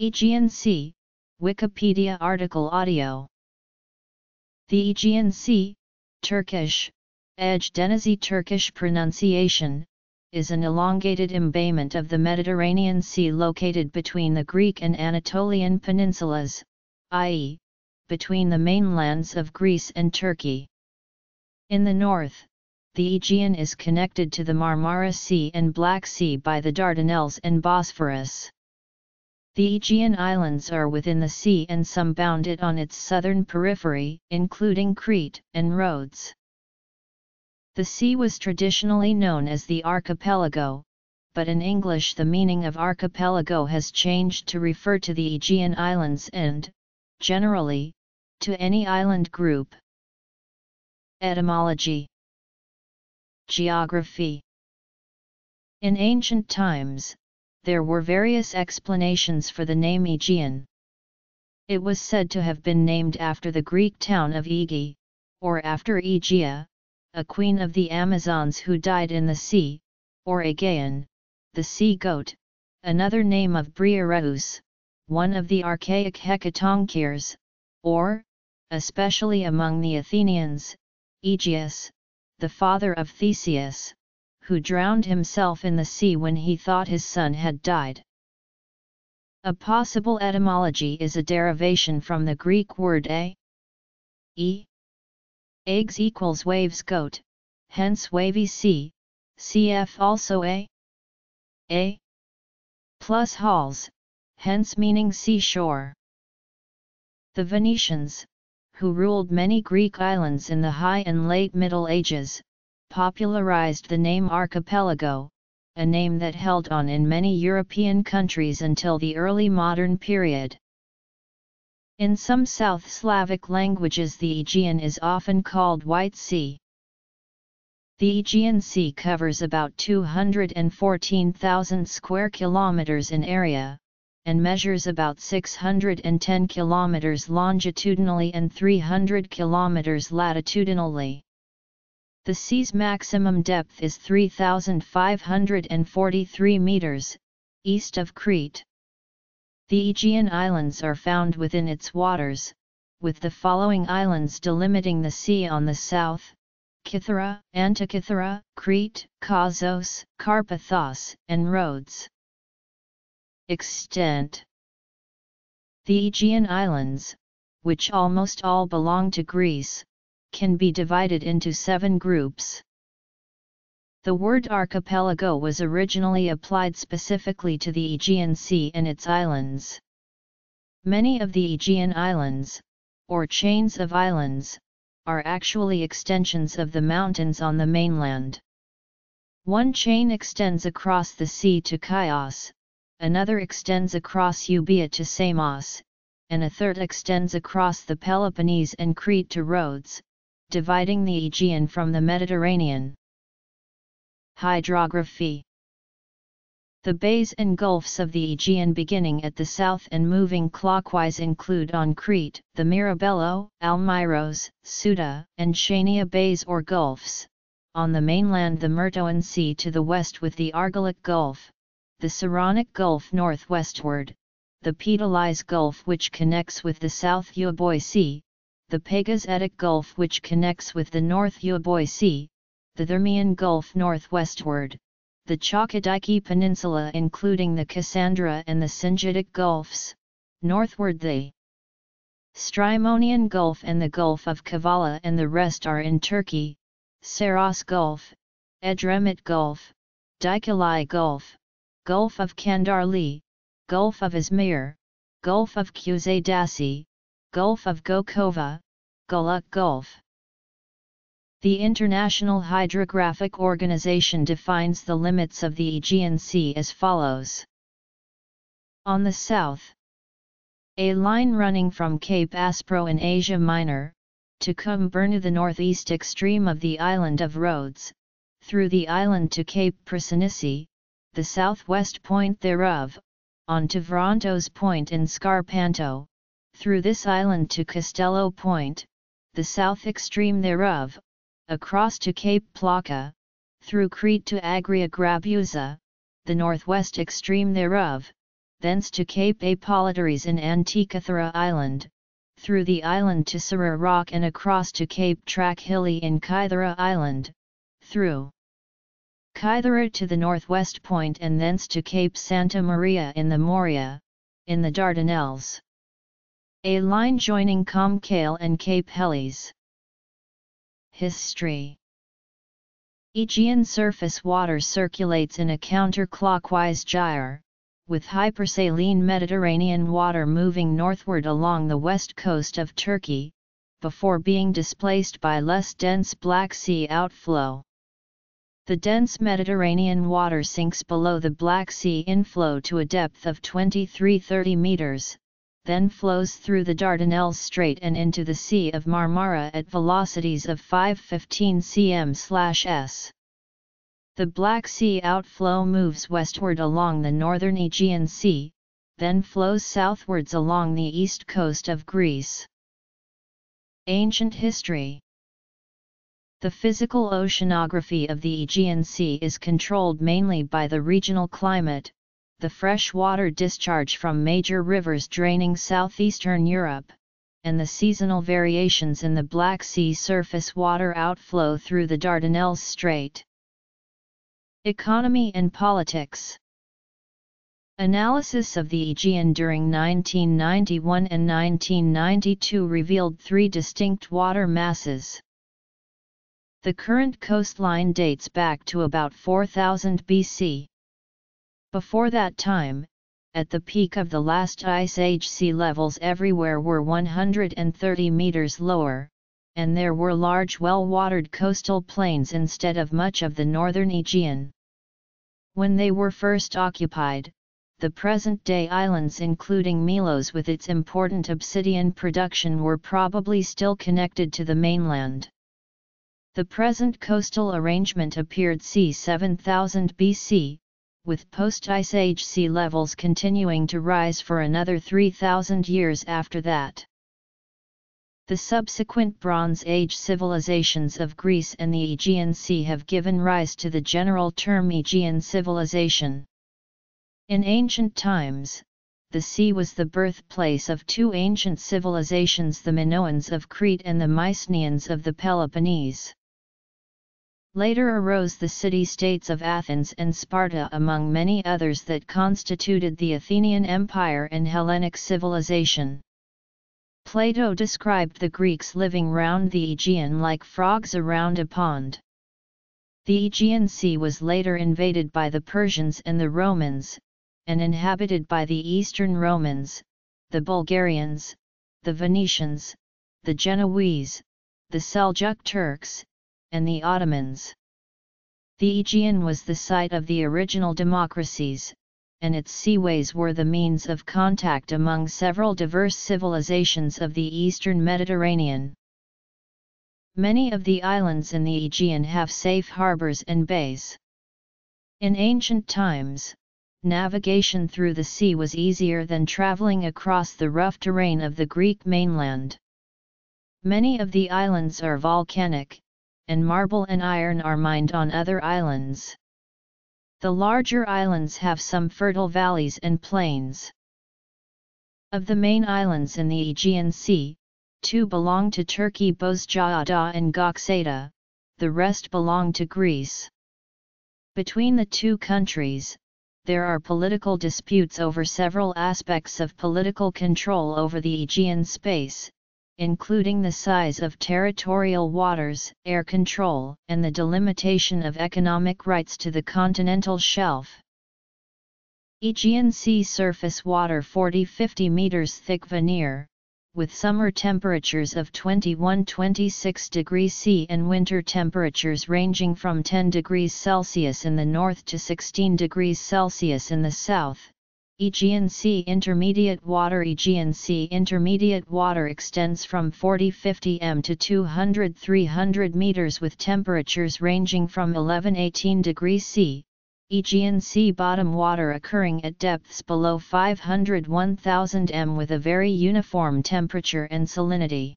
Aegean Sea, Wikipedia article audio. The Aegean Sea, Turkish, Ege Denizi Turkish pronunciation, is an elongated embayment of the Mediterranean Sea located between the Greek and Anatolian peninsulas, i.e., between the mainlands of Greece and Turkey. In the north, the Aegean is connected to the Marmara Sea and Black Sea by the Dardanelles and Bosphorus. The Aegean Islands are within the sea and some bound it on its southern periphery, including Crete and Rhodes. The sea was traditionally known as the archipelago, but in English the meaning of archipelago has changed to refer to the Aegean Islands and, generally, to any island group. Etymology. Geography. In ancient times, there were various explanations for the name Aegean. It was said to have been named after the Greek town of Ege, or after Egea, a queen of the Amazons who died in the sea, or Aegean, the sea goat, another name of Briareus, one of the archaic Hecatonchires, or, especially among the Athenians, Aegeus, the father of Theseus, who drowned himself in the sea when he thought his son had died. A possible etymology is a derivation from the Greek word ae. Eggs equals waves goat, hence wavy sea, cf also ae, plus halls, hence meaning seashore. The Venetians, who ruled many Greek islands in the High and Late Middle Ages, popularized the name archipelago, a name that held on in many European countries until the early modern period. In some South Slavic languages the Aegean is often called White Sea. The Aegean Sea covers about 214,000 square kilometers in area, and measures about 610 kilometers longitudinally and 300 kilometers latitudinally. The sea's maximum depth is 3,543 meters, east of Crete. The Aegean Islands are found within its waters, with the following islands delimiting the sea on the south: Kythera, Antikythera, Crete, Kazos, Carpathos, and Rhodes. Extent. The Aegean Islands, which almost all belong to Greece, can be divided into 7 groups. The word archipelago was originally applied specifically to the Aegean Sea and its islands. Many of the Aegean Islands, or chains of islands, are actually extensions of the mountains on the mainland. One chain extends across the sea to Chios, another extends across Euboea to Samos, and a third extends across the Peloponnese and Crete to Rhodes, dividing the Aegean from the Mediterranean. Hydrography. The bays and gulfs of the Aegean beginning at the south and moving clockwise include on Crete the Mirabello, Almyros, Souda, and Chania bays or gulfs, on the mainland the Myrtoan Sea to the west with the Argolic Gulf, the Saronic Gulf northwestward, the Petalis Gulf which connects with the South Euboean Sea, the Pegasetic Gulf which connects with the North Euboean Sea, the Thermian Gulf northwestward, the Chalkidiki Peninsula including the Cassandra and the Singitic Gulfs, northward the Strymonian Gulf and the Gulf of Kavala, and the rest are in Turkey: Saros Gulf, Edremit Gulf, Dikili Gulf, Gulf of Kandarli, Gulf of Izmir, Gulf of Kusadasi, Gulf of Gokova, Goluk Gulf. The International Hydrographic Organization defines the limits of the Aegean Sea as follows. On the south, a line running from Cape Aspro in Asia Minor, to Cum Bernu, the northeast extreme of the island of Rhodes, through the island to Cape Prasinici, the southwest point thereof, on to Vrontos Point in Scarpanto, through this island to Castello Point, the south extreme thereof, across to Cape Placa, through Crete to Agria Grabusa, the northwest extreme thereof, thence to Cape Apolitares in Antikythera Island, through the island to Surar Rock and across to Cape Trachili in Kythera Island, through Kythera to the northwest point and thence to Cape Santa Maria in the Morea, in the Dardanelles. A line joining Comcale and Cape Helles. History. Aegean surface water circulates in a counterclockwise gyre, with hypersaline Mediterranean water moving northward along the west coast of Turkey, before being displaced by less dense Black Sea outflow. The dense Mediterranean water sinks below the Black Sea inflow to a depth of 23-30 meters, then flows through the Dardanelles Strait and into the Sea of Marmara at velocities of 515 cm/s. The Black Sea outflow moves westward along the northern Aegean Sea, then flows southwards along the east coast of Greece. Ancient history. The physical oceanography of the Aegean Sea is controlled mainly by the regional climate, the freshwater discharge from major rivers draining southeastern Europe, and the seasonal variations in the Black Sea surface water outflow through the Dardanelles Strait. Economy and politics. Analysis of the Aegean during 1991 and 1992 revealed three distinct water masses. The current coastline dates back to about 4000 BC. Before that time, at the peak of the last ice age, sea levels everywhere were 130 meters lower, and there were large well-watered coastal plains instead of much of the northern Aegean. When they were first occupied, the present-day islands including Melos with its important obsidian production were probably still connected to the mainland. The present coastal arrangement appeared c. 7000 BC, with post-Ice Age sea levels continuing to rise for another 3,000 years after that. The subsequent Bronze Age civilizations of Greece and the Aegean Sea have given rise to the general term Aegean civilization. In ancient times, the sea was the birthplace of two ancient civilizations, the Minoans of Crete and the Mycenaeans of the Peloponnese. Later arose the city-states of Athens and Sparta among many others that constituted the Athenian Empire and Hellenic civilization. Plato described the Greeks living round the Aegean like frogs around a pond. The Aegean Sea was later invaded by the Persians and the Romans, and inhabited by the Eastern Romans, the Bulgarians, the Venetians, the Genoese, the Seljuk Turks, and the Ottomans. The Aegean was the site of the original democracies, and its seaways were the means of contact among several diverse civilizations of the eastern Mediterranean. Many of the islands in the Aegean have safe harbors and bays. In ancient times, navigation through the sea was easier than traveling across the rough terrain of the Greek mainland. Many of the islands are volcanic, and marble and iron are mined on other islands. The larger islands have some fertile valleys and plains. Of the main islands in the Aegean Sea, two belong to Turkey, Bozcaada and Göksada, the rest belong to Greece. Between the two countries, there are political disputes over several aspects of political control over the Aegean space, including the size of territorial waters, air control, and the delimitation of economic rights to the continental shelf. Aegean Sea surface water 40-50 meters thick veneer, with summer temperatures of 21-26 degrees C and winter temperatures ranging from 10 degrees Celsius in the north to 16 degrees Celsius in the south. Aegean Sea intermediate water. Aegean Sea intermediate water extends from 40-50 m to 200-300 meters with temperatures ranging from 11-18 degrees C. Aegean Sea bottom water occurring at depths below 500-1000 m with a very uniform temperature and salinity.